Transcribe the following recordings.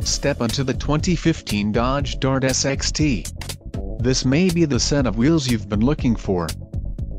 Step onto the 2015 Dodge Dart SXT. This may be the set of wheels you've been looking for.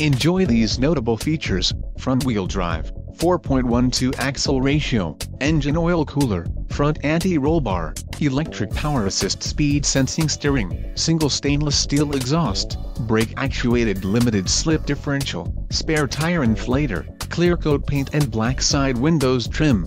Enjoy these notable features: front-wheel drive, 4.12 axle ratio, engine oil cooler, front anti-roll bar, electric power assist speed sensing steering, single stainless steel exhaust, brake-actuated limited slip differential, spare tire inflator, clear coat paint and black side windows trim.